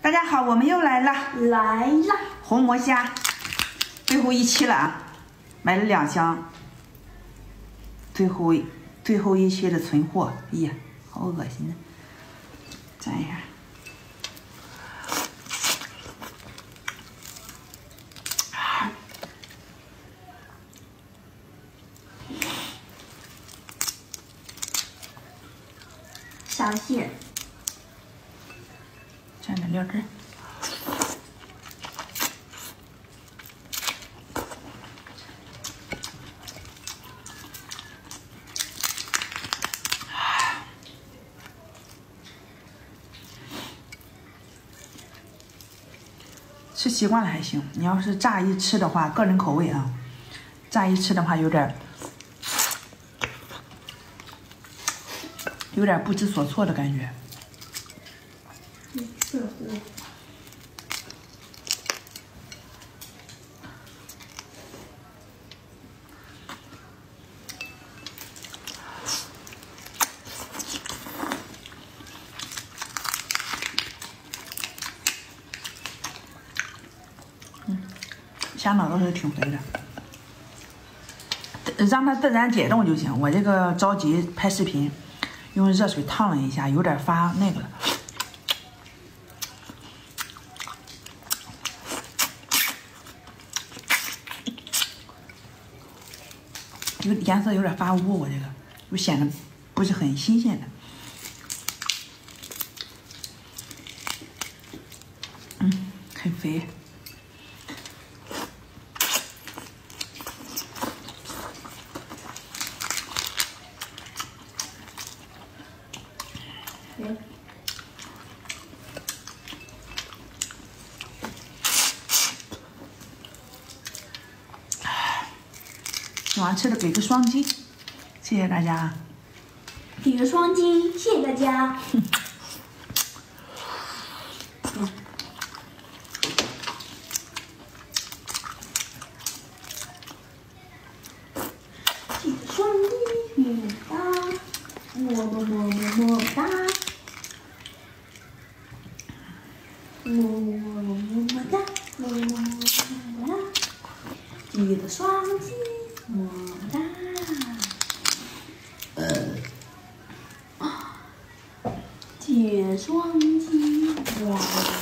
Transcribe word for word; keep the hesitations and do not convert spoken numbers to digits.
大家好，我们又来了，来了，红魔虾，最后一期了啊，买了两箱，最后最后一期的存货，哎呀，好恶心呢，蘸一下。 小心，蘸点料汁。吃习惯了还行，你要是乍一吃的话，个人口味啊，乍一吃的话有点。 有点不知所措的感觉。嗯，虾脑倒是挺肥的，让它自然解冻就行。我这个着急拍视频。 用热水烫了一下，有点发那个了。有颜色有点发乌，我这个就显得不是很新鲜的。嗯，很肥。 喜欢吃的给个双击，谢谢大家。给个双击，谢谢大家。嗯、给个双击，么么哒，么么么么么哒，么么么么哒，么么么么哒，给个双击。 么哒，呃，解双击，哇！